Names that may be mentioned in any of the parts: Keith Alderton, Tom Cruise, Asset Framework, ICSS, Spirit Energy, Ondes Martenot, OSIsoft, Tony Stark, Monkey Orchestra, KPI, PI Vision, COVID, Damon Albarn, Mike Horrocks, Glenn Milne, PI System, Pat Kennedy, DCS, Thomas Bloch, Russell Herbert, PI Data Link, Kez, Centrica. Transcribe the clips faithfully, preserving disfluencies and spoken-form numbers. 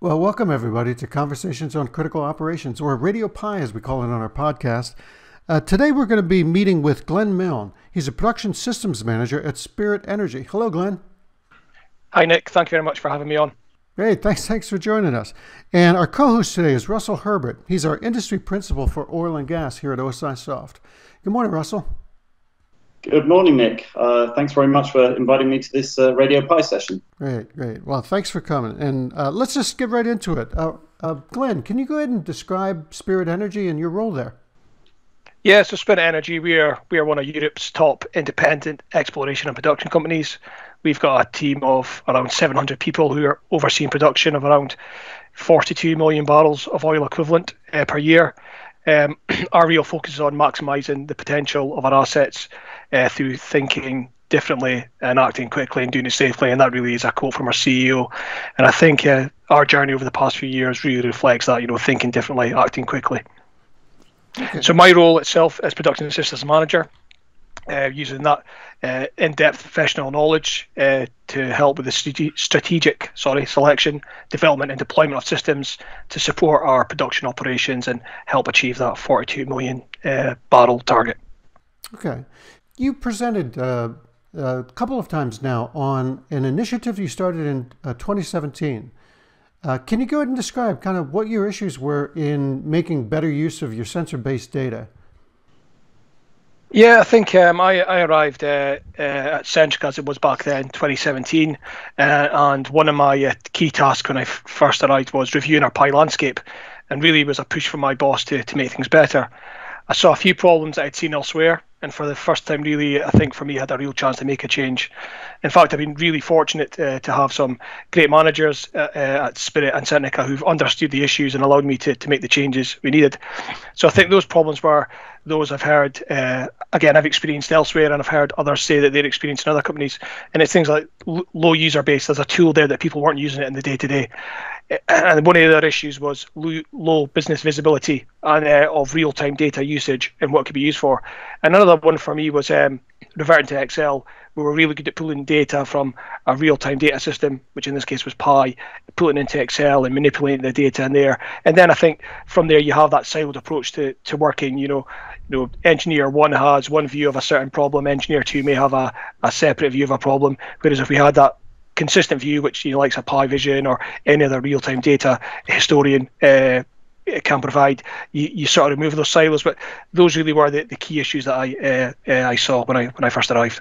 Well, welcome everybody to Conversations on Critical Operations, or Radio P I as we call it on our podcast. Uh, today we're going to be meeting with Glenn Milne. He's a production systems manager at Spirit Energy. Hello, Glenn. Hi, Nick. Thank you very much for having me on. Great. Thanks, thanks for joining us. And our co-host today is Russell Herbert. He's our industry principal for oil and gas here at OSIsoft. Good morning, Russell. Good morning, Nick. Uh, thanks very much for inviting me to this uh, Radio P I session. Great, great. Well, thanks for coming. And uh, let's just get right into it. Uh, uh, Glenn, can you go ahead and describe Spirit Energy and your role there? Yeah, so Spirit Energy, we are, we are one of Europe's top independent exploration and production companies. We've got a team of around seven hundred people who are overseeing production of around forty-two million barrels of oil equivalent uh, per year. Um, our real focus is on maximising the potential of our assets uh, through thinking differently and acting quickly and doing it safely. And that really is a quote from our C E O. And I think uh, our journey over the past few years really reflects that, you know, thinking differently, acting quickly. Okay. So my role itself is production systems manager. Uh, using that uh, in-depth professional knowledge uh, to help with the st strategic sorry, selection, development and deployment of systems to support our production operations and help achieve that forty-two million uh, barrel target. Okay. You presented uh, a couple of times now on an initiative you started in uh, twenty seventeen. Uh, can you go ahead and describe kind of what your issues were in making better use of your sensor-based data? Yeah, I think um, I, I arrived uh, uh, at Centrica, as it was back then, twenty seventeen, uh, and one of my uh, key tasks when I f first arrived was reviewing our P I landscape, and really was a push from my boss to, to make things better. I saw a few problems that I'd seen elsewhere, and for the first time really, I think for me, I had a real chance to make a change. In fact, I've been really fortunate uh, to have some great managers uh, uh, at Spirit and Centrica who've understood the issues and allowed me to, to make the changes we needed. So I think those problems were those I've heard, uh, again, I've experienced elsewhere, and I've heard others say that they're experienced in other companies. And it's things like low user base. There's a tool there that people weren't using it in the day-to-day. And one of the other issues was lo low business visibility and uh, of real-time data usage and what it could be used for. And another one for me was um, reverting to Excel. We were really good at pulling data from a real-time data system, which in this case was P I, pulling into Excel and manipulating the data in there. And then I think from there you have that siloed approach to, to working. You know, you know, engineer one has one view of a certain problem, engineer two may have a, a separate view of a problem. Whereas if we had that consistent view, which you know, likes a P I Vision or any other real-time data historian uh, it can provide, you, you sort of remove those silos. But those really were the, the key issues that I uh, uh, I saw when I when I first arrived.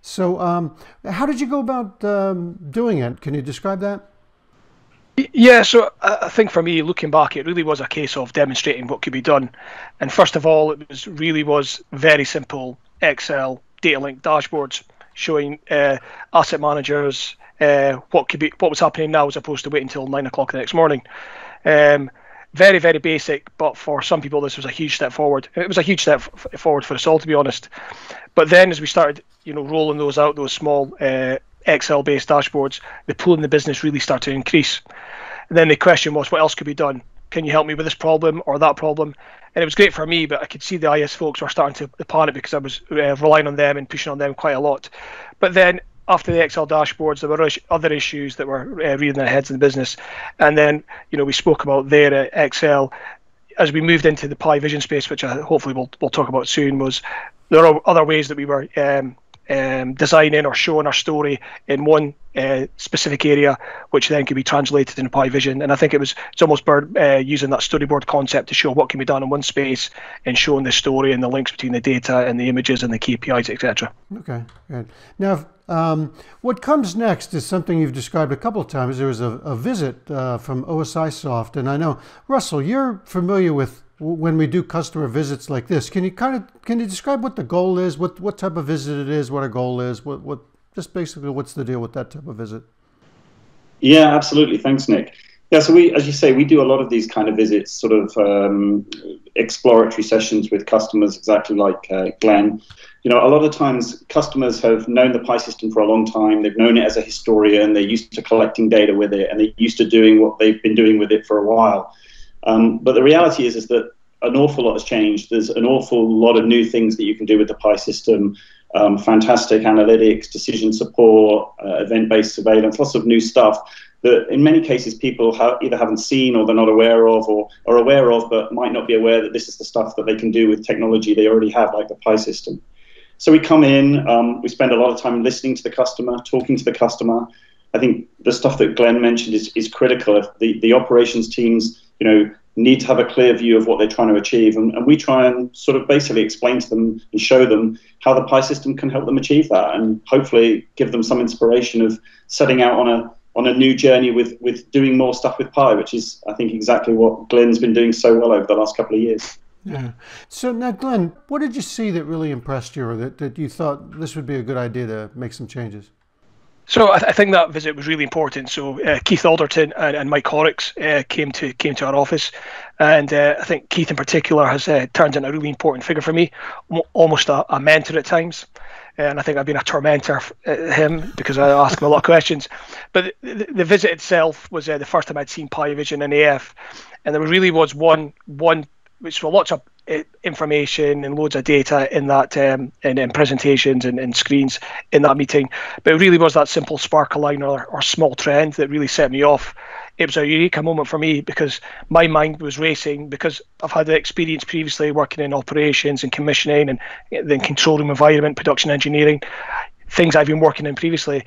So um, how did you go about um, doing it? Can you describe that? Yeah, so I think for me, looking back, it really was a case of demonstrating what could be done. And first of all, it was really was very simple Excel data link dashboards showing uh, asset managers uh, what could be what was happening now as opposed to wait until nine o'clock the next morning. Um, Very, very basic, but for some people this was a huge step forward. It was a huge step forward for us all, to be honest. But then as we started, you know, rolling those out, those small uh, Excel-based dashboards, the pull in the business really started to increase. And then the question was, what else could be done? Can you help me with this problem or that problem? And it was great for me, but I could see the I S folks were starting to panic because I was uh, relying on them and pushing on them quite a lot. But then after the Excel dashboards, there were other issues that were uh, reading their heads in the business. And then, you know, we spoke about their uh, Excel. As we moved into the P I Vision space, which I hopefully we'll, we'll talk about soon, was there are other ways that we were um, um, designing or showing our story in one uh, specific area, which then could be translated into P I Vision. And I think it was it's almost bird, uh, using that storyboard concept to show what can be done in one space and showing the story and the links between the data and the images and the K P Is, et cetera. Okay, good. Now, if Um, what comes next is something you've described a couple of times. There was a, a visit uh, from OSIsoft, and I know, Russell, you're familiar with when we do customer visits like this. Can you kind of can you describe what the goal is, what what type of visit it is, what our goal is, what what just basically what's the deal with that type of visit? Yeah, absolutely. Thanks, Nick. Yeah, so we, as you say, we do a lot of these kind of visits, sort of um, exploratory sessions with customers, exactly like uh, Glenn. You know, a lot of times customers have known the P I system for a long time. They've known it as a historian. They're used to collecting data with it, and they're used to doing what they've been doing with it for a while. Um, but the reality is, is that an awful lot has changed. There's an awful lot of new things that you can do with the P I system. Um, fantastic analytics, decision support, uh, event-based surveillance, lots of new stuff that in many cases people ha either haven't seen or they're not aware of, or are aware of but might not be aware that this is the stuff that they can do with technology they already have, like the P I system. So we come in, um, we spend a lot of time listening to the customer, talking to the customer. I think the stuff that Glenn mentioned is, is critical. The, the operations teams, you know, need to have a clear view of what they're trying to achieve. And, and we try and sort of basically explain to them and show them how the P I system can help them achieve that, and hopefully give them some inspiration of setting out on a on a new journey with, with doing more stuff with P I, which is, I think, exactly what Glenn's been doing so well over the last couple of years. Yeah. So now, Glenn, what did you see that really impressed you, or that, that you thought this would be a good idea to make some changes? So I, th I think that visit was really important. So uh, Keith Alderton and, and Mike Horrocks uh, came to came to our office, and uh, I think Keith in particular has uh, turned into a really important figure for me, almost a, a mentor at times. And I think I've been a tormentor at him because I ask him a lot of questions. But the, the visit itself was uh, the first time I'd seen P I Vision in A F, and there really was one one which were lots of information and loads of data in that um, and, and presentations and, and screens in that meeting, but it really was that simple spark align or, or small trend that really set me off. It was a eureka moment for me because my mind was racing, because I've had the experience previously working in operations and commissioning and then control room environment, production engineering, things I've been working in previously.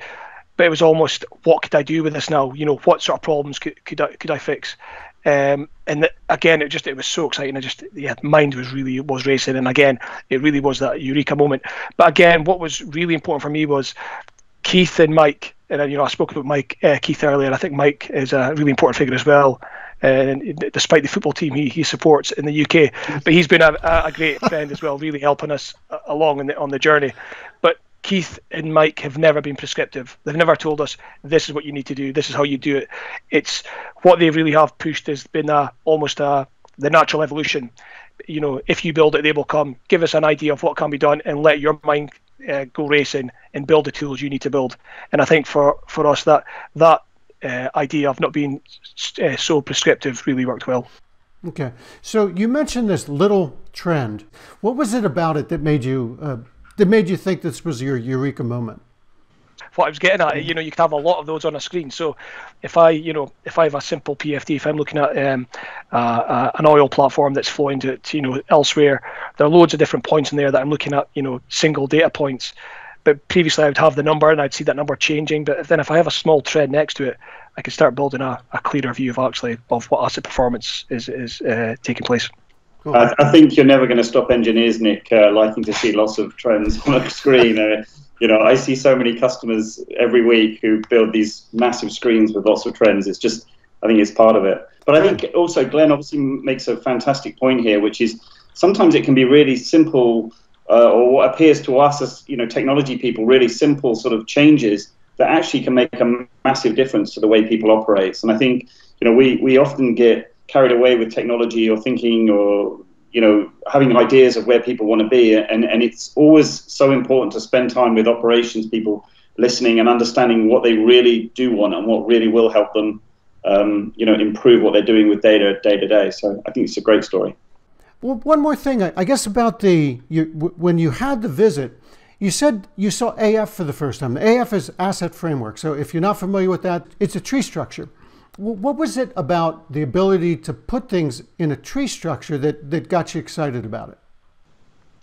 But it was almost, what could I do with this now? You know, what sort of problems could, could, I, could I fix? Um, and the, again, it just it was so exciting. I just yeah, mind was really was racing, and again, it really was that eureka moment. But again, what was really important for me was Keith and Mike. And you know, I spoke about Mike uh, Keith earlier. I think Mike is a really important figure as well. And despite the football team he, he supports in the U K, but he's been a, a great friend as well, really helping us along in the, on the journey. But Keith and Mike have never been prescriptive. They've never told us, this is what you need to do, this is how you do it. It's what they really have pushed has been a, almost a, the natural evolution. You know, if you build it, they will come. Give us an idea of what can be done and let your mind uh, go racing and build the tools you need to build. And I think for, for us, that, that uh, idea of not being uh, so prescriptive really worked well. Okay. So you mentioned this little trend. What was it about it that made you... Uh, That made you think this was your eureka moment? What I was getting at, you know, you could have a lot of those on a screen. So if I, you know, if I have a simple P F D, if I'm looking at um, uh, uh, an oil platform that's flowing to, to, you know, elsewhere, there are loads of different points in there that I'm looking at, you know, single data points. But previously I would have the number and I'd see that number changing. But then if I have a small thread next to it, I could start building a, a clearer view of actually of what asset performance is, is uh, taking place. Cool. I, I think you're never going to stop engineers, Nick, uh, liking to see lots of trends on a screen. Uh, you know, I see so many customers every week who build these massive screens with lots of trends. It's just, I think it's part of it. But I think also Glenn obviously makes a fantastic point here, which is sometimes it can be really simple, uh, or what appears to us as, you know, technology people, really simple sort of changes that actually can make a massive difference to the way people operate. And I think, you know, we, we often get carried away with technology or thinking or, you know, having ideas of where people want to be. And, and it's always so important to spend time with operations people, listening and understanding what they really do want and what really will help them, um, you know, improve what they're doing with data day to day. So I think it's a great story. Well, one more thing, I guess, about the, you, when you had the visit, you said you saw A F for the first time. The A F is Asset Framework. So if you're not familiar with that, it's a tree structure. What was it about the ability to put things in a tree structure that, that got you excited about it?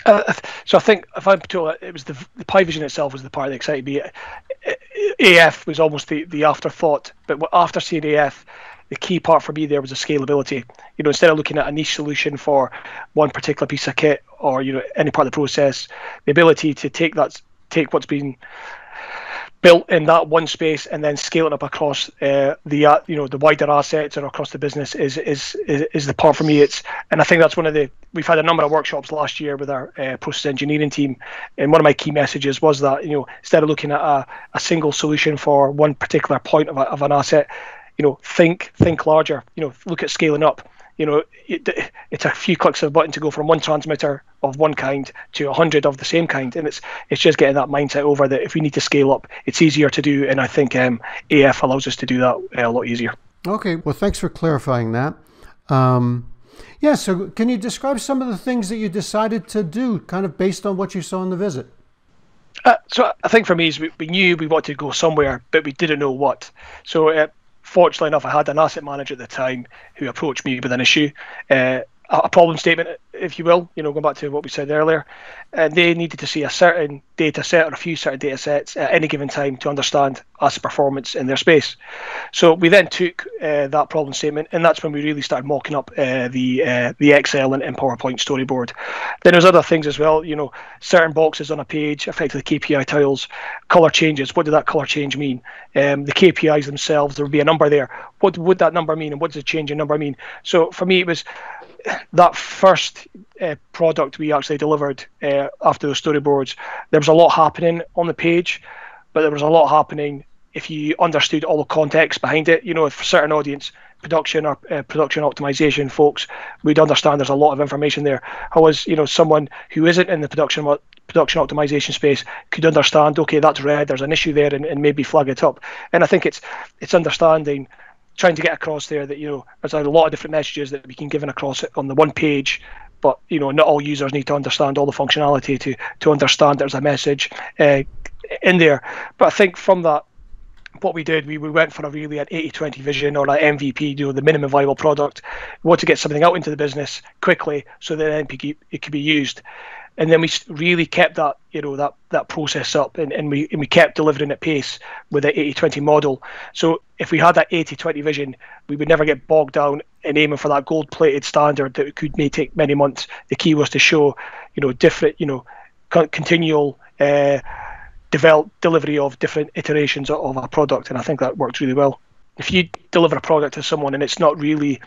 Uh, so I think, if I'm told, it was the, the P I Vision itself was the part that excited me. A F was almost the, the afterthought, but after seeing A F, the key part for me there was the scalability. You know, instead of looking at a niche solution for one particular piece of kit or, you know, any part of the process, the ability to take that, take what's been built in that one space and then scaling up across uh, the uh, you know, the wider assets and across the business is, is is is the part for me. It's, and I think that's one of the, we've had a number of workshops last year with our uh, process engineering team, and one of my key messages was that, you know, instead of looking at a, a single solution for one particular point of, a, of an asset, you know, think think larger. You know, look at scaling up. You know, it, it's a few clicks of a button to go from one transmitter of one kind to a hundred of the same kind, and it's it's just getting that mindset over that if we need to scale up, it's easier to do, and I think um, A F allows us to do that a lot easier. Okay, well, thanks for clarifying that. Um, Yeah, so can you describe some of the things that you decided to do kind of based on what you saw in the visit? Uh, so I think for me is we, we knew we wanted to go somewhere, but we didn't know what. So uh, fortunately enough, I had an asset manager at the time who approached me with an issue, uh, a problem statement, if you will, you know, going back to what we said earlier. And they needed to see a certain data set or a few certain data sets at any given time to understand asset performance in their space. So we then took uh, that problem statement, and that's when we really started mocking up uh, the uh, the Excel and, and PowerPoint storyboard. Then there's other things as well, you know, certain boxes on a page, effectively K P I tiles, color changes. What did that color change mean? Um, the K P Is themselves, there would be a number there. What would that number mean, and what does a change in number mean? So for me, it was that first uh, product we actually delivered uh, after those storyboards. There was a lot happening on the page, but there was a lot happening if you understood all the context behind it. You know, if a certain audience, production or uh, production optimization folks, we'd understand there's a lot of information there. However, you know, someone who isn't in the production production optimization space could understand, okay, that's red, there's an issue there, and, and maybe flag it up. And I think it's it's understanding, trying to get across there that, you know, there's a lot of different messages that we can give across on the one page, but, you know, not all users need to understand all the functionality to to understand there's a message uh, in there. But I think from that, what we did, we, we went for a really an eighty twenty vision, or an M V P, you know, the minimum viable product. We want to get something out into the business quickly so that then it could be used. And then we really kept that, you know, that that process up, and, and we and we kept delivering at pace with the eighty twenty model. So if we had that eighty twenty vision, we would never get bogged down in aiming for that gold-plated standard that could may take many months. The key was to show, you know, different, you know, con continual uh, develop delivery of different iterations of a product, and I think that worked really well. If you deliver a product to someone and it's not really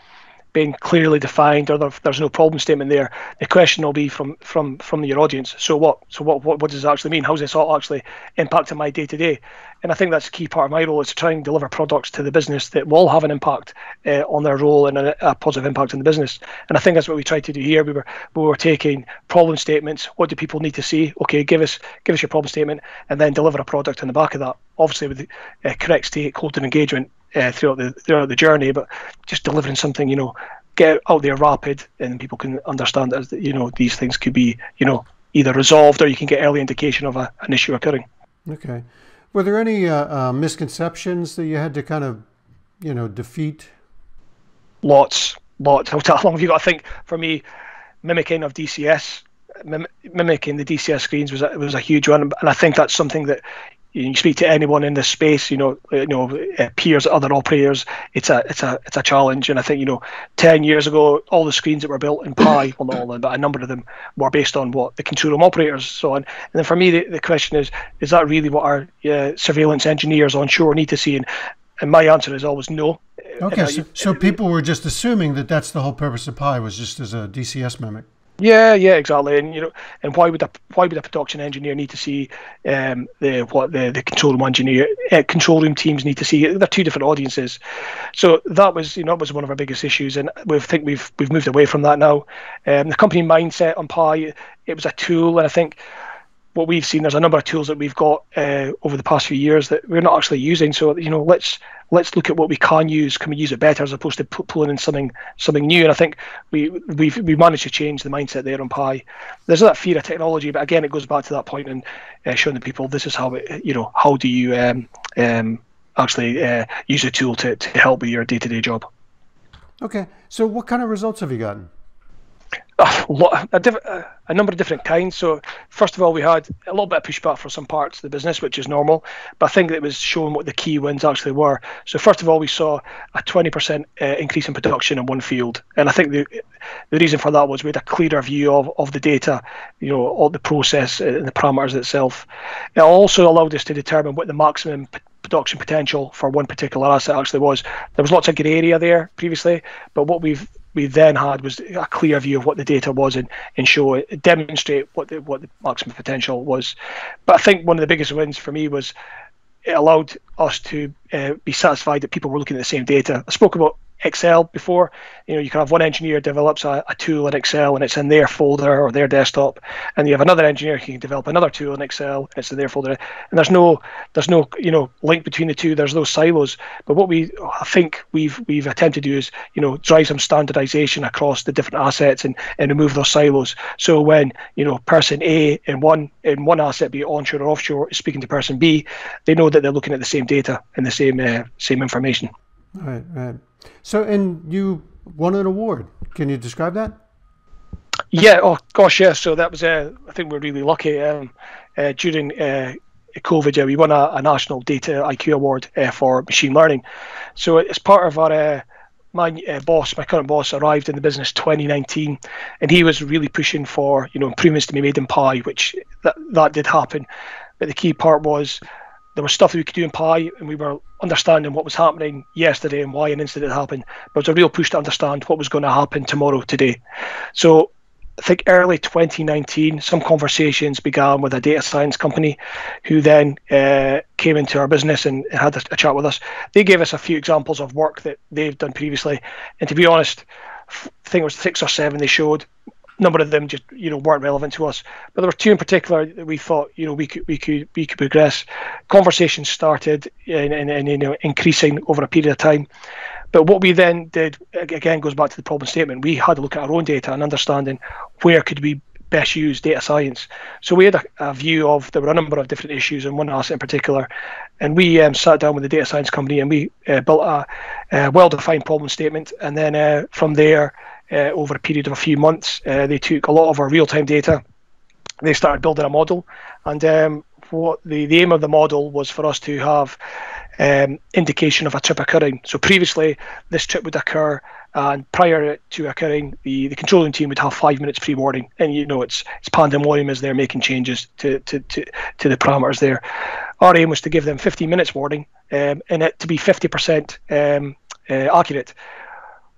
being clearly defined, or there's no problem statement there, the question will be from from from your audience, so what so what what, what does it actually mean? How's this all actually impacting my day-to-day? And I think that's a key part of my role, is to try and deliver products to the business that will have an impact uh, on their role, and a, a positive impact on the business. And I think that's what we tried to do here. We were we were taking problem statements. What do people need to see? Okay, give us give us your problem statement, and then deliver a product on the back of that, obviously with the uh, correct stakeholder engagement Uh, throughout the throughout the journey, but just delivering something, you know, get out there rapid, and people can understand that, you know, these things could be, you know, either resolved, or you can get early indication of a, an issue occurring. Okay, were there any uh, uh, misconceptions that you had to kind of, you know, defeat? Lots, lots. How long have you got? I think for me, mimicking of D C S, mim mimicking the D C S screens was a, was a huge one, and I think that's something that, you speak to anyone in this space, you know, you know, peers, other operators. It's a, it's a, it's a challenge. And I think, you know, ten years ago, all the screens that were built in P I, well, not all of them, but a number of them were based on what the control room operators saw. And then for me, the, the question is, is that really what our uh, surveillance engineers onshore need to see? And, and my answer is always no. Okay, and, uh, so, so people were just assuming that that's the whole purpose of P I, was just as a D C S mimic. Yeah, yeah, exactly. And you know, and why would a why would a production engineer need to see um, the what the, the control room engineer uh, control room teams need to see? They're two different audiences. So that was, you know, that was one of our biggest issues, and we think we've we've moved away from that now. Um, the company mindset on P I, it was a tool, and I think what we've seen, there's a number of tools that we've got uh, over the past few years that we're not actually using. So you know, let's let's look at what we can use. Can we use it better, as opposed to pulling in something something new? And I think we we've we managed to change the mindset there on P I. There's that fear of technology, but again, it goes back to that point and uh, showing the people, this is how it, you know, how do you um, um, actually uh, use a tool to, to help with your day-to-day job. Okay, so what kind of results have you gotten? A, lot, a, diff a number of different kinds. So first of all, we had a little bit of pushback for some parts of the business, which is normal, but I think that it was showing what the key wins actually were. So first of all, we saw a twenty percent uh, increase in production in one field, and I think the the reason for that was we had a clearer view of, of the data, you know, all the process and the parameters itself. It also allowed us to determine what the maximum production potential for one particular asset actually was. There was lots of grey area there previously, but what we've we then had was a clear view of what the data was, and, and show, demonstrate what the, what the maximum potential was. But I think one of the biggest wins for me was it allowed us to uh, be satisfied that people were looking at the same data. I spoke about Excel before. You know, you can have one engineer develops a, a tool in Excel and it's in their folder or their desktop, and you have another engineer who can develop another tool in Excel, it's in their folder, and there's no there's no you know link between the two. There's no silos. But what we I think we've we've attempted to do is you know drive some standardization across the different assets and and remove those silos. So when you know person A in one in one asset, be it onshore or offshore, is speaking to person B, they know that they're looking at the same data and the same uh, same information. All right, all right. So, and you won an award. Can you describe that? Yeah. Oh gosh, yeah. So that was. Uh, I think we're really lucky. Um, uh, during uh, COVID, yeah, we won a, a national data I Q award uh, for machine learning. So it's part of our. Uh, my uh, boss, my current boss, arrived in the business twenty nineteen, and he was really pushing for you know improvements to be made in P I, which that that did happen. But the key part was, there was stuff that we could do in P I, and we were understanding what was happening yesterday and why an incident happened. But it was a real push to understand what was going to happen tomorrow, today. So I think early twenty nineteen, some conversations began with a data science company who then uh, came into our business and had a, a chat with us. They gave us a few examples of work that they've done previously. And to be honest, I think it was six or seven they showed. Number of them just you know weren't relevant to us, but there were two in particular that we thought you know we could we could we could progress. Conversations started and in, in, in, you know increasing over a period of time. But what we then did again goes back to the problem statement. We had a look at our own data and understanding where could we best use data science. So we had a, a view of there were a number of different issues and one asset in particular, and we um, sat down with the data science company and we uh, built a, a well-defined problem statement, and then uh, from there. Uh, over a period of a few months, uh, they took a lot of our real-time data. They started building a model, and um, what the, the aim of the model was for us to have um, indication of a trip occurring. So previously, this trip would occur, and prior to occurring, the, the controlling team would have five minutes pre-warning, and you know it's it's pandemonium as they're making changes to to to, to the parameters there. Our aim was to give them fifteen minutes warning, um, and it to be fifty percent um, uh, accurate.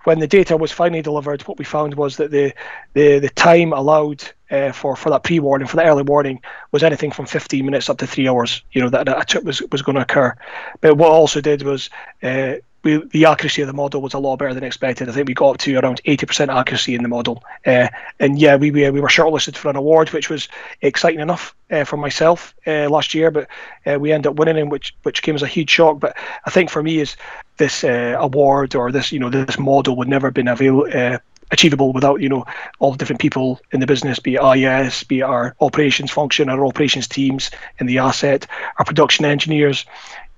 When the data was finally delivered, what we found was that the the, the time allowed uh, for for that pre-warning, for the early warning, was anything from fifteen minutes up to three hours. You know that a trip was was going to occur. But what I also did was uh, we, the accuracy of the model was a lot better than expected. I think we got up to around eighty percent accuracy in the model. Uh, and yeah, we we were shortlisted for an award, which was exciting enough uh, for myself uh, last year. But uh, we ended up winning, and which which came as a huge shock. But I think for me is. This uh, award or this, you know, this model would never have been avail uh, achievable without, you know, all the different people in the business, be it I S, be it our operations function, our operations teams in the asset, our production engineers.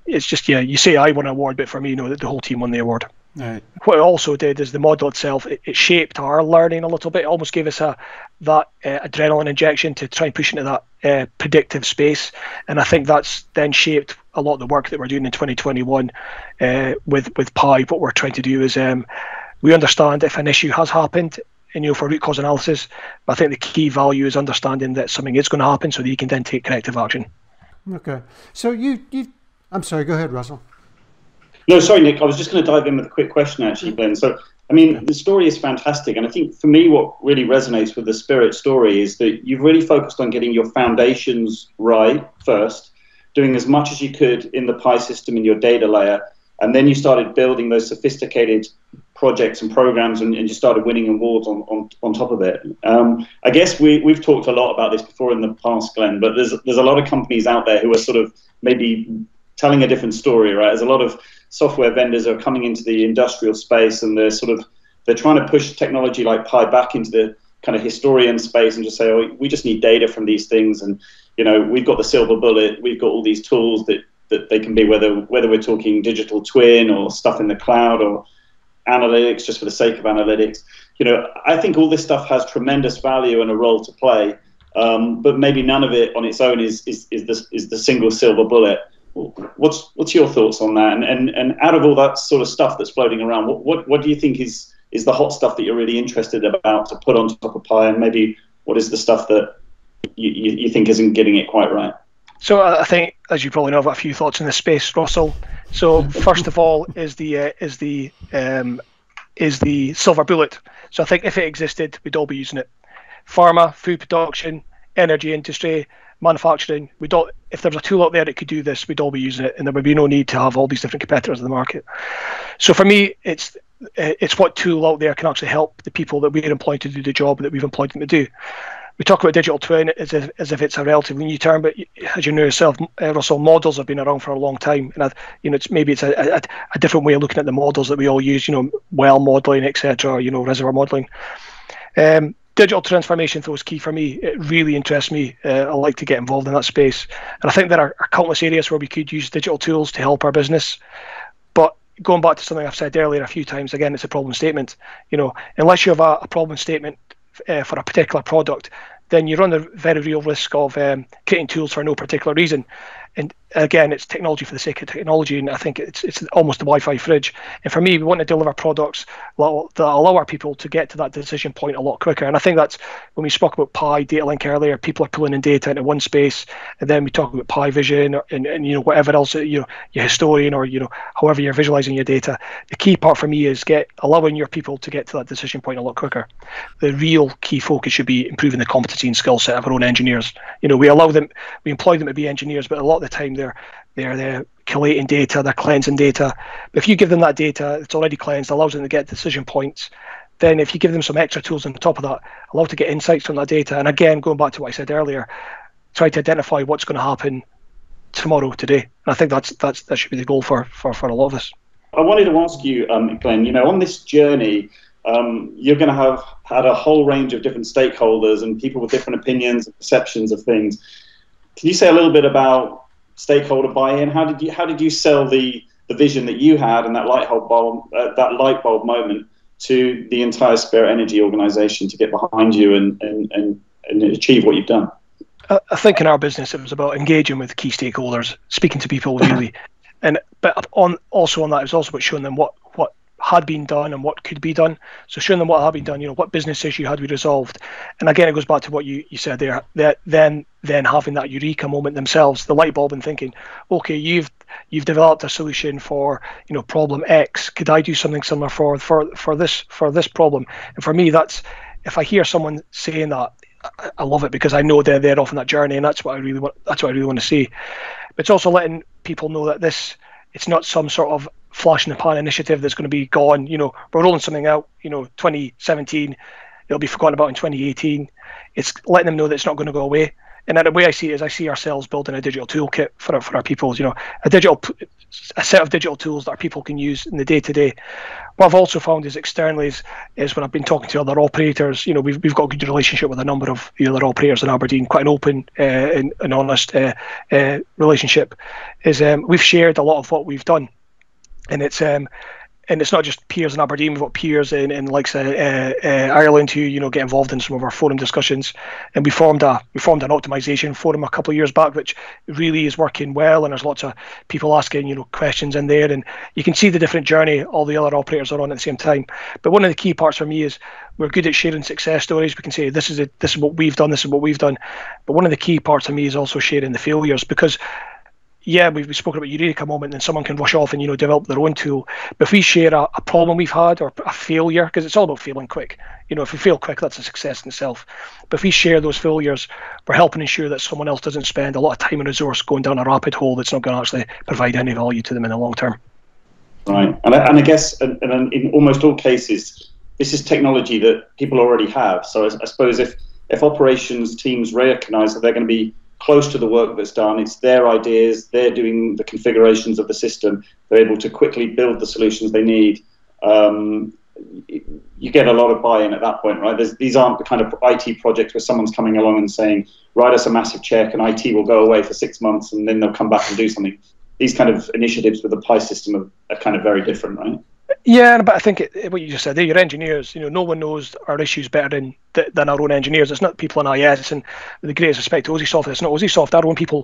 It's just, yeah, you say I won an award, but for me, you know, that the whole team won the award. Right. What it also did is the model itself, it, it shaped our learning a little bit. It almost gave us a that uh, adrenaline injection to try and push into that uh, predictive space. And I think that's then shaped a lot of the work that we're doing in twenty twenty-one uh, with, with P I. What we're trying to do is um, we understand if an issue has happened, and, you know, for root cause analysis, I think the key value is understanding that something is going to happen so that you can then take corrective action. Okay. So you, you I'm sorry, go ahead, Russell. No, sorry, Nick. I was just going to dive in with a quick question, actually, Glenn. So, I mean, the story is fantastic. And I think for me, what really resonates with the Spirit story is that you've really focused on getting your foundations right first, doing as much as you could in the P I system in your data layer. And then you started building those sophisticated projects and programs, and, and you started winning awards on, on, on top of it. Um, I guess we, we've talked a lot about this before in the past, Glenn, but there's, there's a lot of companies out there who are sort of maybe telling a different story, right? There's a lot of software vendors are coming into the industrial space, and they're sort of they're trying to push technology like P I back into the kind of historian space and just say, oh, we just need data from these things, and you know we've got the silver bullet, we've got all these tools that that they can be, whether whether we're talking digital twin or stuff in the cloud or analytics just for the sake of analytics. You know, I think all this stuff has tremendous value and a role to play, um, but maybe none of it on its own is is is the is the single silver bullet. What's what's your thoughts on that? And, and and out of all that sort of stuff that's floating around, what what, what do you think is, is the hot stuff that you're really interested about to put on top of P I, and maybe what is the stuff that you, you, you think isn't getting it quite right? So I think, as you probably know, I've got a few thoughts in this space, Russell. So first of all, is the uh, is the um, is the silver bullet. So I think if it existed, we'd all be using it. Pharma, food production, energy industry, manufacturing, we don't, if there's a tool out there that could do this, we'd all be using it, and there would be no need to have all these different competitors in the market. So for me, it's it's what tool out there can actually help the people that we're employed to do the job that we've employed them to do. We talk about digital twin as if, as if it's a relatively new term, but as you know yourself, Russell, models have been around for a long time, and I, you know, it's maybe it's a, a, a different way of looking at the models that we all use. You know, well modeling, et cetera. You know, reservoir modeling. Um, digital transformation, though, is key for me. It really interests me. Uh, I like to get involved in that space, and I think there are, are countless areas where we could use digital tools to help our business. But going back to something I've said earlier a few times, again, it's a problem statement. You know, unless you have a, a problem statement Uh, for a particular product, then you run the very real risk of um, creating tools for no particular reason. And again, it's technology for the sake of technology, and I think it's it's almost a Wi-Fi fridge. And for me, we want to deliver products that, that allow our people to get to that decision point a lot quicker. And I think that's when we spoke about P I Data Link earlier. People are pulling in data into one space, and then we talk about P I Vision or, and, and you know whatever else, you know, your historian or you know however you're visualizing your data. The key part for me is get allowing your people to get to that decision point a lot quicker. The real key focus should be improving the competency and skill set of our own engineers. You know, we allow them, we employ them to be engineers, but a lot of the time they're they're they're collating data, they're cleansing data. But if you give them that data, it's already cleansed, allows them to get decision points. Then if you give them some extra tools on top of that, allow them to get insights from that data. And again, going back to what I said earlier, try to identify what's going to happen tomorrow, today. And I think that's that's that should be the goal for for, for a lot of us. I wanted to ask you, um, Glenn, you know, on this journey, um, you're going to have had a whole range of different stakeholders and people with different opinions and perceptions of things. Can you say a little bit about stakeholder buy-in? How did you how did you sell the the vision that you had and that light bulb uh, that light bulb moment to the entire Spirit Energy organisation to get behind you and and and, and achieve what you've done? I, I think in our business it was about engaging with key stakeholders, speaking to people really, and but on also on that it was also about showing them what what had been done and what could be done. So showing them what had been done, you know, what business issue had we resolved, and again it goes back to what you you said there. That then. Then having that eureka moment themselves, the light bulb, and thinking, okay, you've you've developed a solution for you know problem X. Could I do something similar for for for this for this problem? And for me, that's if I hear someone saying that, I, I love it because I know they're they're off on that journey, and that's what I really want. That's what I really want to see. But it's also letting people know that this it's not some sort of flash in the pan initiative that's going to be gone. You know, we're rolling something out. You know, twenty seventeen, it'll be forgotten about in twenty eighteen. It's letting them know that it's not going to go away. And the way I see it is I see ourselves building a digital toolkit for our, for our people, you know, a digital, a set of digital tools that our people can use in the day-to-day. What I've also found is externally is, is when I've been talking to other operators, you know, we've, we've got a good relationship with a number of the other operators in Aberdeen, quite an open uh, and, and honest uh, uh, relationship, is um, we've shared a lot of what we've done. And it's... Um, And it's not just peers in Aberdeen. We've got peers in, in like say, uh, uh, Ireland who you know get involved in some of our forum discussions, and we formed a we formed an optimization forum a couple of years back, which really is working well. And there's lots of people asking you know questions in there, and you can see the different journey all the other operators are on at the same time. But one of the key parts for me is we're good at sharing success stories. We can say this is a, this is what we've done, this is what we've done. But one of the key parts for me is also sharing the failures because. Yeah, we've spoken about eureka moment, and someone can rush off and you know develop their own tool. But if we share a, a problem we've had or a failure, because it's all about failing quick. You know, if we fail quick, that's a success in itself. But if we share those failures, we're helping ensure that someone else doesn't spend a lot of time and resource going down a rapid hole that's not going to actually provide any value to them in the long term. Right, and I, and I guess, and, and in almost all cases, this is technology that people already have. So I, I suppose if if operations teams recognise that they're going to be close to the work that's done, it's their ideas, they're doing the configurations of the system, they're able to quickly build the solutions they need. Um, you get a lot of buy-in at that point, right? There's, these aren't the kind of I T projects where someone's coming along and saying, write us a massive check and I T will go away for six months and then they'll come back and do something. These kind of initiatives with the P I system are, are kind of very different, right? Yeah, but I think it, it, what you just said there, your engineers, you know, no one knows our issues better than than our own engineers. It's not people in I S, and with the greatest respect to OSIsoft, it's not OSIsoft. Our own people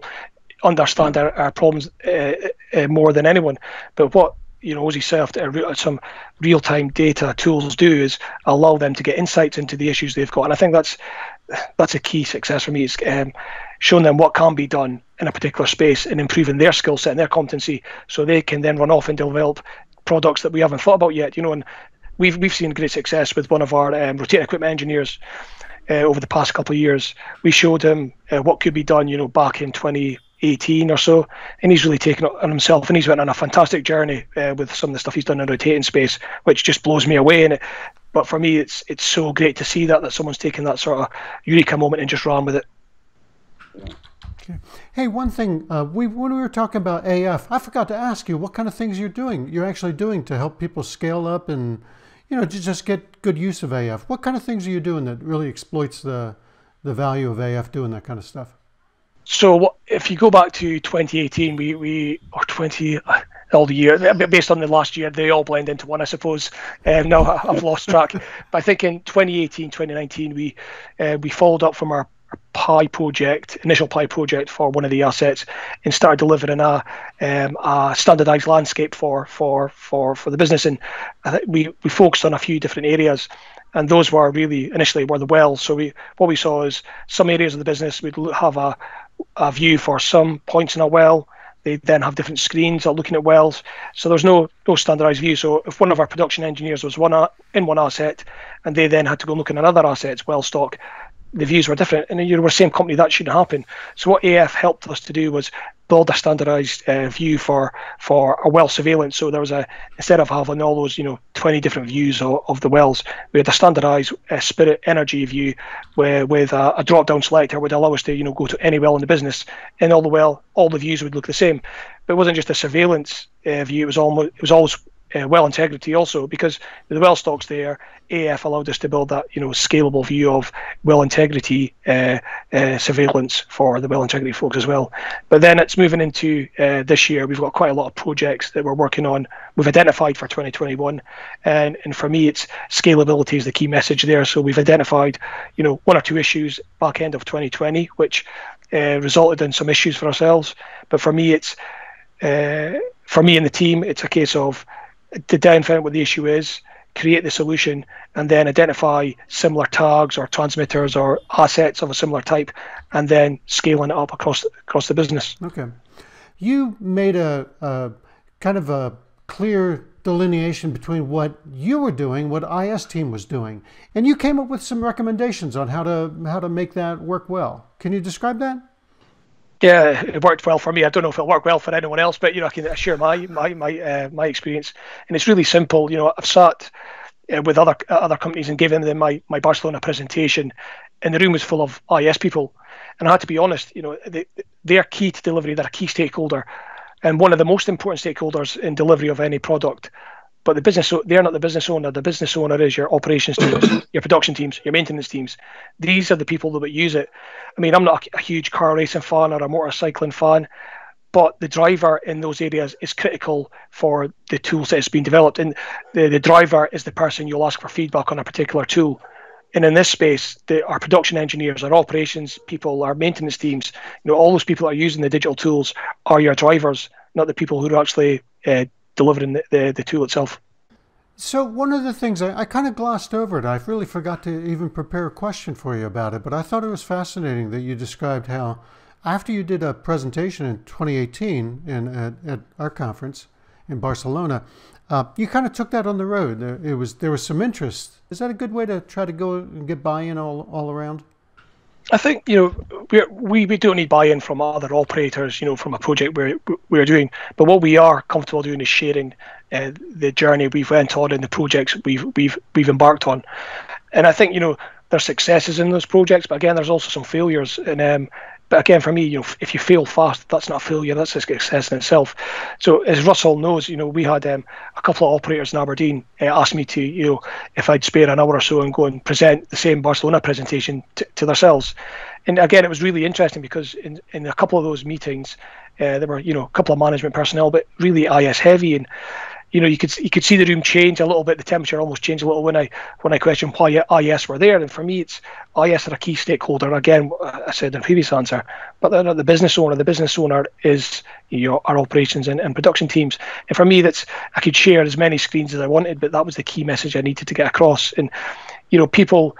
understand our, our problems uh, uh, more than anyone. But what, you know, OSIsoft, uh, some real-time data tools do is allow them to get insights into the issues they've got. And I think that's that's a key success for me. It's um, showing them what can be done in a particular space and improving their skill set and their competency so they can then run off and develop products that we haven't thought about yet, you know, and we've we've seen great success with one of our um, rotating equipment engineers uh, over the past couple of years. We showed him uh, what could be done, you know, back in twenty eighteen eighteen or so, and he's really taken it on himself, and he's went on a fantastic journey uh, with some of the stuff he's done in rotating space, which just blows me away. And it, but for me, it's it's so great to see that that someone's taken that sort of eureka moment and just ran with it. Okay. Hey, one thing uh, we when we were talking about A F, I forgot to ask you what kind of things you're doing. You're actually doing to help people scale up and you know just get good use of A F. What kind of things are you doing that really exploits the the value of A F doing that kind of stuff? So what, if you go back to twenty eighteen, we, we or twenty, all the year, based on the last year, they all blend into one, I suppose. Um, now I've lost track. But I think in twenty eighteen, twenty nineteen, we uh, we followed up from our, our P I project, initial P I project for one of the assets, and started delivering a, um, a standardized landscape for for for for the business. And I think we we focused on a few different areas. And those were really initially were the wells. So we what we saw is some areas of the business we'd have a a view for some points in a well. They then have different screens that are looking at wells. So there's no no standardized view. So if one of our production engineers was one in one asset, and they then had to go look in another asset's well stock, the views were different. And you were saying, company, that shouldn't happen. So what A F helped us to do was build a standardized uh, view for for a well surveillance. So there was a instead of having all those you know twenty different views of, of the wells, we had a standardized uh, Spirit Energy view where with a, a drop down selector would allow us to you know go to any well in the business, and all the well all the views would look the same. But it wasn't just a surveillance uh, view. It was almost it was always Uh, well integrity also, because with the well stocks there, A F allowed us to build that you know scalable view of well integrity uh, uh, surveillance for the well integrity folks as well. But then it's moving into uh, this year. We've got quite a lot of projects that we're working on. We've identified for twenty twenty-one, and and for me, it's scalability is the key message there. So we've identified you know one or two issues back end of twenty twenty, which uh, resulted in some issues for ourselves. But for me, it's uh, for me and the team, it's a case of to identify what the issue is, create the solution, and then identify similar tags or transmitters or assets of a similar type, and then scaling it up across across the business. Okay, you made a, a kind of a clear delineation between what you were doing, what I S team was doing, and you came up with some recommendations on how to how to make that work well. Can you describe that? Yeah, it worked well for me. I don't know if it'll work well for anyone else, but you know, I can share my my my uh, my experience, and it's really simple. You know, I've sat uh, with other uh, other companies and given them my my Barcelona presentation, and the room was full of I S people, and I had to be honest. You know, they they are key to delivery. They're a key stakeholder, and one of the most important stakeholders in delivery of any product. But the business, they're not the business owner. The business owner is your operations teams, your production teams, your maintenance teams. These are the people that would use it. I mean, I'm not a huge car racing fan or a motorcycling fan, but the driver in those areas is critical for the tools that has been developed. And the, the driver is the person you'll ask for feedback on a particular tool. And in this space, the, our production engineers, our operations people, our maintenance teams, you know, all those people that are using the digital tools are your drivers, not the people who are actually uh, delivering the, the, the tool itself. So one of the things, I, I kind of glossed over it. I really forgot to even prepare a question for you about it, but I thought it was fascinating that you described how after you did a presentation in twenty eighteen in, at, at our conference in Barcelona, uh, you kind of took that on the road. There, it was, there was some interest. Is that a good way to try to go and get buy-in all, all around? I think you know we're, we we don't need buy-in from other operators, you know, from a project we're we're doing. But what we are comfortable doing is sharing uh, the journey we've went on and the projects we've we've we've embarked on. And I think you know there's successes in those projects, but again, there's also some failures. And um, but again, for me, you know, if you fail fast, that's not a failure; that's a success in itself. So as Russell knows, you know, we had um, a couple of operators in Aberdeen uh, ask me to, you know, if I'd spare an hour or so and go and present the same Barcelona presentation t to themselves. And again, it was really interesting because in in a couple of those meetings, uh, there were you know a couple of management personnel, but really I S heavy, and you know you could you could see the room change a little bit. The temperature almost changed a little when I when I questioned why I S were there. And for me, it's I S are a key stakeholder. Again, I said in the previous answer, but they're not the business owner. The business owner is you know, our operations and, and production teams. And for me, that's I could share as many screens as I wanted, but that was the key message I needed to get across. And you know, people.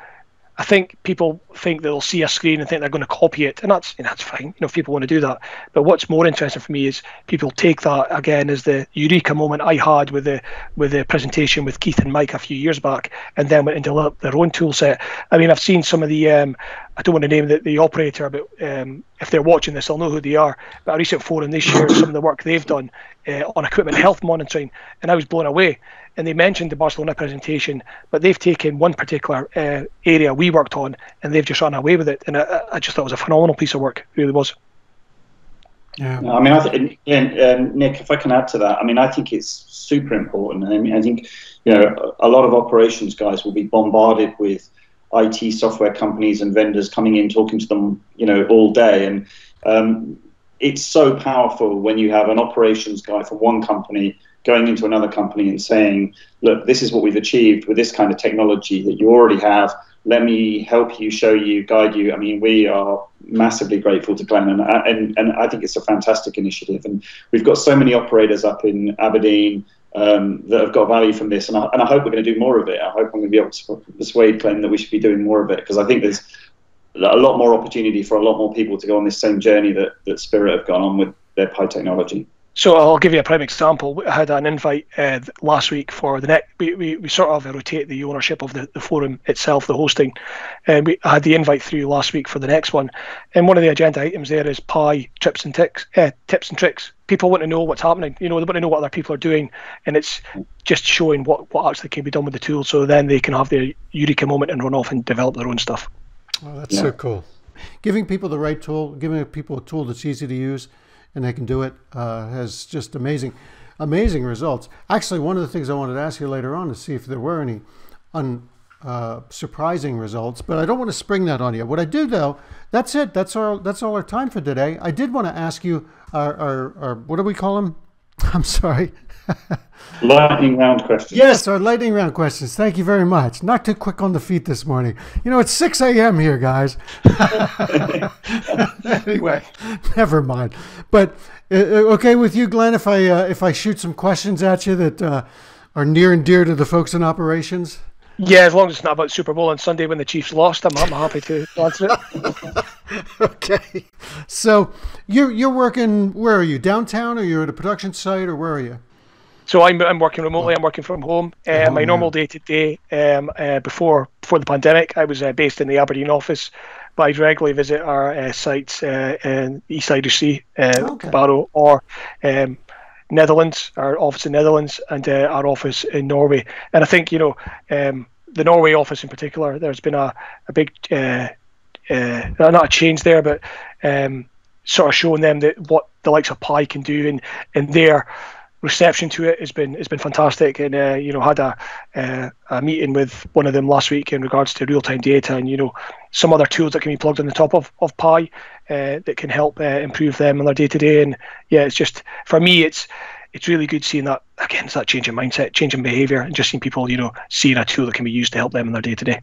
I think people think they'll see a screen and think they're going to copy it, and that's and that's fine. You know, if people want to do that. But what's more interesting for me is people take that again as the eureka moment I had with the with the presentation with Keith and Mike a few years back, and then went and developed their own tool set. I mean, I've seen some of the um, I don't want to name the, the operator, but um, if they're watching this, I'll know who they are. But a recent forum, they shared some of the work they've done uh, on equipment health monitoring, and I was blown away. And they mentioned the Barcelona presentation, but they've taken one particular uh, area we worked on, and they've just run away with it. And I, I just thought it was a phenomenal piece of work, it really was. Yeah, no, I mean, I th and, um, Nick, if I can add to that, I mean, I think it's super important. I mean, I think, you know, a lot of operations guys will be bombarded with I T software companies and vendors coming in, talking to them, you know, all day. And um, it's so powerful when you have an operations guy from one company going into another company and saying, look, this is what we've achieved with this kind of technology that you already have. Let me help you, show you, guide you. I mean, we are massively grateful to Glenn, and, and, and I think it's a fantastic initiative. And we've got so many operators up in Aberdeen um, that have got value from this, and I, and I hope we're going to do more of it. I hope I'm going to be able to persuade Glenn that we should be doing more of it, because I think there's a lot more opportunity for a lot more people to go on this same journey that, that Spirit have gone on with their P I technology. So I'll give you a prime example. I had an invite uh, last week for the next, we, we, we sort of rotate the ownership of the, the forum itself, the hosting, and we had the invite through last week for the next one. And one of the agenda items there is P I tips and ticks, uh, tips and tricks. People want to know what's happening, you know, they want to know what other people are doing, and it's just showing what, what actually can be done with the tool, so then they can have their eureka moment and run off and develop their own stuff. Oh, that's yeah. so cool. Giving people the right tool, giving people a tool that's easy to use, and they can do it, uh, has just amazing, amazing results. Actually, one of the things I wanted to ask you later on is see if there were any un, uh, surprising results, but I don't want to spring that on you. What I do though, that's it. That's our, that's all our time for today. I did want to ask you, our, our, our what do we call them? I'm sorry. Lightning round questions. Yes, our lightning round questions. Thank you very much. Not too quick on the feet this morning. You know, it's six A M here, guys. Anyway, never mind. But uh, okay with you, Glenn, if I uh, if I shoot some questions at you that uh, are near and dear to the folks in operations? Yeah, as long as it's not about Super Bowl on Sunday when the Chiefs lost, I'm, I'm happy to answer it. Okay. So you're, you're working, where are you? Downtown, or you're at a production site, or where are you? So I'm, I'm working remotely. I'm working from home. Uh, oh, my normal day-to-day, -day, um, uh, before before the pandemic, I was uh, based in the Aberdeen office, but I'd regularly visit our uh, sites uh, in East Irish Sea, uh, okay. Barrow, or um, Netherlands, our office in Netherlands, and uh, our office in Norway. And I think, you know, um, the Norway office in particular, there's been a, a big, uh, uh, not a change there, but um, sort of showing them that what the likes of P I can do, and, and their reception to it has been has been fantastic. And uh, you know, had a uh, a meeting with one of them last week in regards to real time data, and you know, some other tools that can be plugged on the top of of P I uh, that can help uh, improve them in their day to day. And yeah, it's just, for me, it's it's really good seeing that again. It's that change in mindset, change in behaviour, and just seeing people, you know, seeing a tool that can be used to help them in their day to day.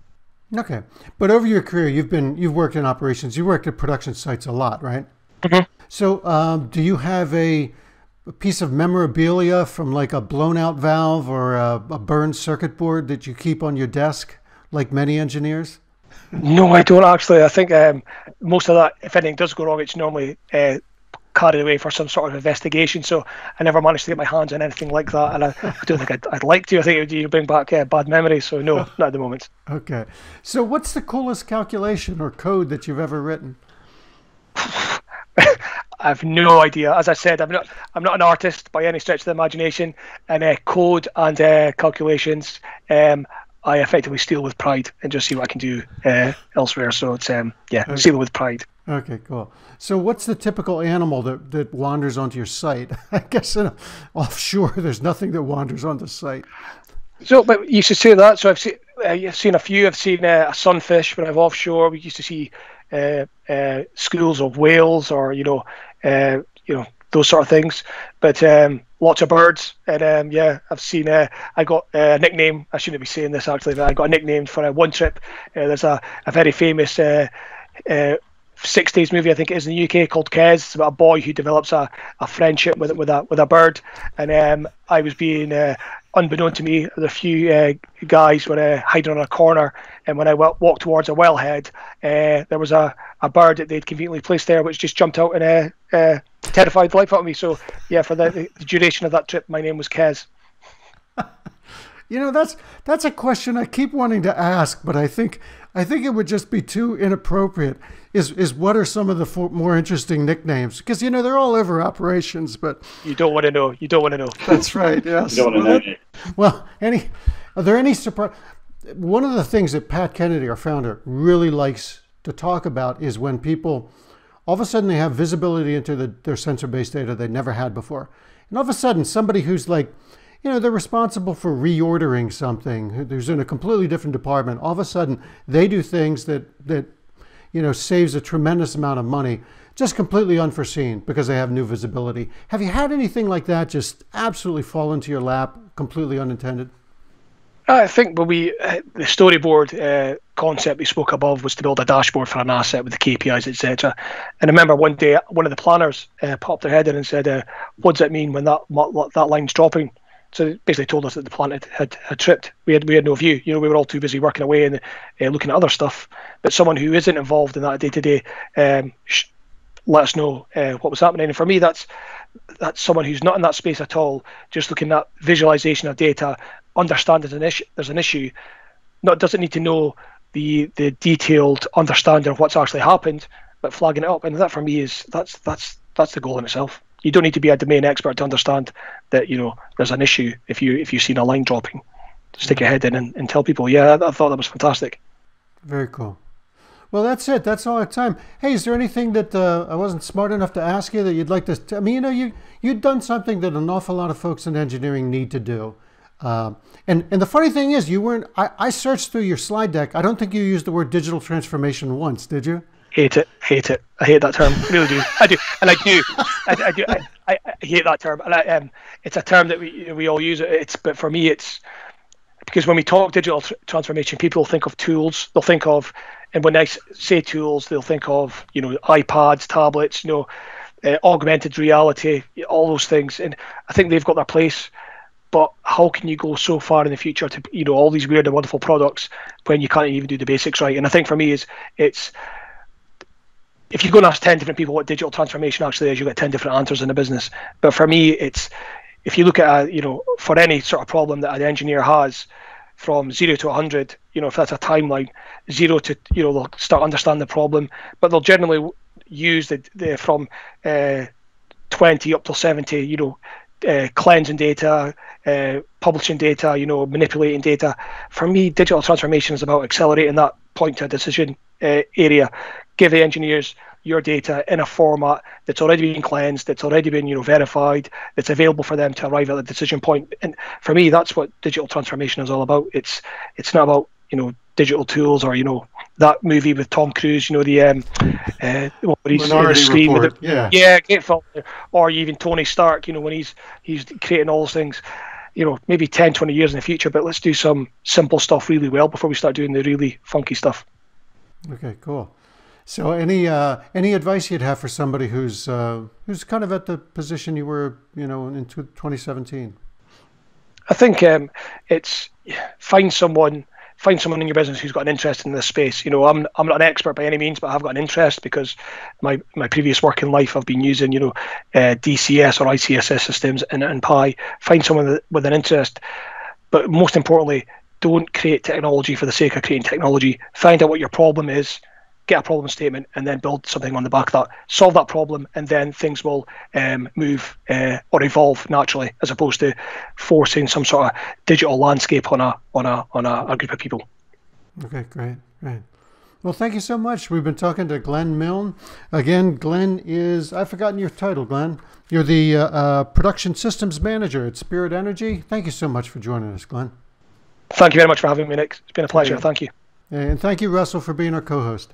Okay, but over your career, you've been you've worked in operations, you worked at production sites a lot, right? Mm-hmm. So um, do you have a A piece of memorabilia from like a blown out valve or a, a burned circuit board that you keep on your desk like many engineers? No, I don't actually. I think um, most of that, if anything does go wrong, it's normally uh, carried away for some sort of investigation. So I never managed to get my hands on anything like that, and I, I don't think I'd, I'd like to. I think it would, you'd bring back uh, bad memories. So no, not at the moment. Okay. So what's the coolest calculation or code that you've ever written? I have no idea. As I said, I'm not I'm not an artist by any stretch of the imagination, and uh, code and uh, calculations, um, I effectively steal with pride and just see what I can do uh, elsewhere. So it's um, yeah, okay. Steal with pride. Okay, cool. So what's the typical animal that that wanders onto your site? I guess in a, offshore, there's nothing that wanders onto site. So, but you should say that. So I've seen uh, you've seen a few. I've seen uh, a sunfish when I've offshore. We used to see uh, uh, schools of whales, or you know. Uh, you know, those sort of things, but um, lots of birds. And um, yeah, I've seen uh, I got a nickname, I shouldn't be saying this actually, but I got a nickname for uh, one trip. Uh, there's a, a very famous uh, uh, sixties movie, I think it is, in the U K, called Kez. It's about a boy who develops a, a friendship with with a, with a bird. And um, I was being uh, unbeknown to me, the few uh, guys were uh, hiding on a corner, and when I w walked towards a wellhead, uh, there was a, a bird that they'd conveniently placed there, which just jumped out and uh, uh, terrified the life out of me. So yeah, for the, the duration of that trip, my name was Kez. You know, that's that's a question I keep wanting to ask, but I think I think it would just be too inappropriate. Is is what are some of the more interesting nicknames? Because you know they're all over operations, but you don't want to know. You don't want to know. That's right. Yes. You don't want to well, know. That, well, any are there any surprise? One of the things that Pat Kennedy, our founder, really likes to talk about is when people all of a sudden they have visibility into the, their sensor-based data they never had before, and all of a sudden somebody who's like, you know, they're responsible for reordering something, who's in a completely different department, all of a sudden they do things that, that, you know, saves a tremendous amount of money, just completely unforeseen because they have new visibility. Have you had anything like that just absolutely fall into your lap, completely unintended? I think when we, uh, the storyboard uh, concept we spoke above was to build a dashboard for an asset with the K P Is, et cetera. And I remember one day one of the planners uh, popped their head in and said, uh, what does it mean when that, that line's dropping? So it basically told us that the planet had, had tripped. We had we had no view. You know, we were all too busy working away and uh, looking at other stuff. But someone who isn't involved in that day to day, um, sh let us know uh, what was happening. And for me, that's that's someone who's not in that space at all. Just looking at visualization of data, understanding an issue. There's an issue. Not doesn't need to know the the detailed understanding of what's actually happened, but flagging it up. And that for me is that's that's that's the goal in itself. You don't need to be a domain expert to understand that, you know, there's an issue if you if you've seen a line dropping. Stick your head in and, and tell people, yeah, I, I thought that was fantastic. Very cool. Well, that's it. That's all our time. Hey, is there anything that uh, I wasn't smart enough to ask you that you'd like to? T I mean, you know, you you've done something that an awful lot of folks in engineering need to do. Um, and and the funny thing is, you weren't. I, I searched through your slide deck. I don't think you used the word digital transformation once, did you? Hate it, hate it. I hate that term. I really do. I do, and I do. I, I do. I, I, I hate that term, and I, um, it's a term that we we all use. It's but for me, it's because when we talk digital tr transformation, people think of tools. They'll think of, and when I say tools, they'll think of you know iPads, tablets, you know, uh, augmented reality, all those things. And I think they've got their place. But how can you go so far in the future to you know all these weird and wonderful products when you can't even do the basics right? And I think for me, is it's if you go and ask ten different people what digital transformation actually is, you get ten different answers in a business. But for me, it's if you look at a, you know for any sort of problem that an engineer has, from zero to a hundred, you know if that's a timeline, zero to you know they'll start understanding the problem, but they'll generally use the, the from uh, twenty up to seventy, you know, uh, cleansing data, uh, publishing data, you know, manipulating data. For me, digital transformation is about accelerating that point to a decision uh, area. Give the engineers your data in a format that's already been cleansed, that's already been you know verified, that's available for them to arrive at the decision point. And for me, that's what digital transformation is all about. It's it's not about you know digital tools or you know that movie with Tom Cruise, you know the um, uh, what he's Minority screen Report. With the, yeah, yeah, great film. Or even Tony Stark, you know when he's he's creating all those things. You know, maybe ten, twenty years in the future, but let's do some simple stuff really well before we start doing the really funky stuff. Okay, cool. So any uh, any advice you'd have for somebody who's uh, who's kind of at the position you were, you know, in twenty seventeen? I think um, it's find someone find someone in your business who's got an interest in this space. You know, I'm I'm not an expert by any means, but I've got an interest because my my previous work in life I've been using you know uh, D C S or I C S S systems and and P I. Find someone with an interest, but most importantly, don't create technology for the sake of creating technology. Find out what your problem is. Get a problem statement and then build something on the back of that. Solve that problem and then things will um, move uh, or evolve naturally, as opposed to forcing some sort of digital landscape on a on a on a, a group of people. Okay, great, great. Well, thank you so much. We've been talking to Glenn Milne again. Glenn is I've forgotten your title, Glenn. You're the uh, uh, production systems manager at Spirit Energy. Thank you so much for joining us, Glenn. Thank you very much for having me, Nick. It's been a pleasure. Yeah. Thank you. And thank you, Russell, for being our co-host.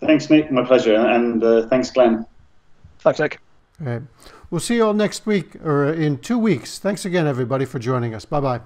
Thanks, Nick. My pleasure. And uh, thanks, Glenn. Thanks, Nick. All right. We'll see you all next week or in two weeks. Thanks again, everybody, for joining us. Bye-bye.